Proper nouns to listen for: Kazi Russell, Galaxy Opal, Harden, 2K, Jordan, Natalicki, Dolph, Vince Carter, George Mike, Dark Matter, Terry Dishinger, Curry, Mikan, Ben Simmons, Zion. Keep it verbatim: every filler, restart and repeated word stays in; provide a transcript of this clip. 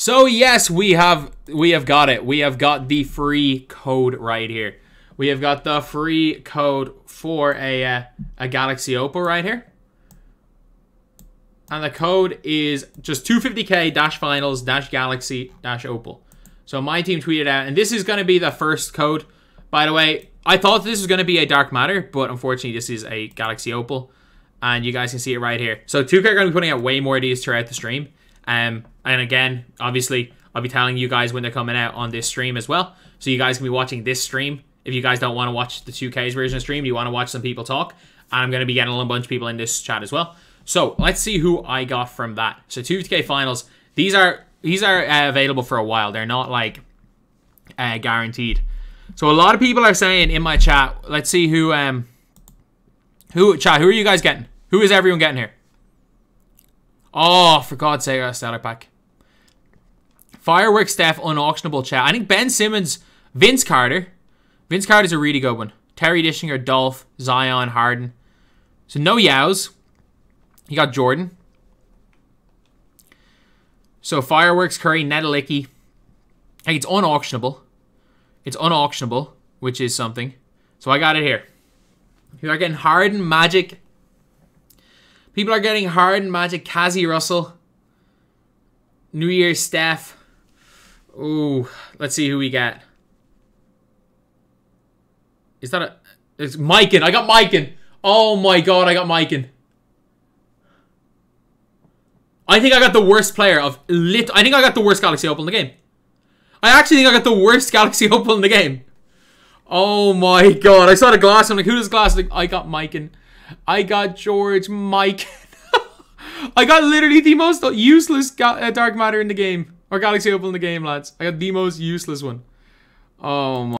So yes, we have we have got it. We have got the free code right here. We have got the free code for a uh, a Galaxy Opal right here. And the code is just two fifty K finals Galaxy Opal. So my team tweeted out, and this is going to be the first code. By the way, I thought this was going to be a Dark Matter, but unfortunately this is a Galaxy Opal. And you guys can see it right here. So two K are going to be putting out way more of these throughout the stream. Um, and again, obviously, I'll be telling you guys when they're coming out on this stream as well. So you guys can be watching this stream. If you guys don't want to watch the two K's version of stream, you want to watch some people talk. And I'm going to be getting a bunch of people in this chat as well. So let's see who I got from that. So two K finals. These are these are uh, available for a while. They're not like uh, guaranteed. So a lot of people are saying in my chat, let's see who um who chat, who are you guys getting? Who is everyone getting here? Oh, for God's sake, I got a starter pack. Fireworks Steph, unauctionable chat. I think Ben Simmons, Vince Carter. Vince Carter's a really good one. Terry Dishinger, Dolph, Zion, Harden. So no Yows. You got Jordan. So Fireworks, Curry, Natalicki. Hey, it's unauctionable. It's unauctionable, which is something. So I got it here. People are getting Harden, Magic. People are getting Harden, Magic, Kazi Russell. New Year's Steph. Ooh, let's see who we get. Is that a... It's Mikan. I got Mikan. Oh my God, I got Mikan. I think I got the worst player of... Lit I think I got the worst Galaxy Opal in the game. I actually think I got the worst Galaxy Opal in the game. Oh my God. I saw the glass. I'm like, who does glass? Like, I got Mikan. I got George Mike. I got literally the most useless Dark Matter in the game. Or Galaxy Opal in the game, lads. I got the most useless one. Oh my.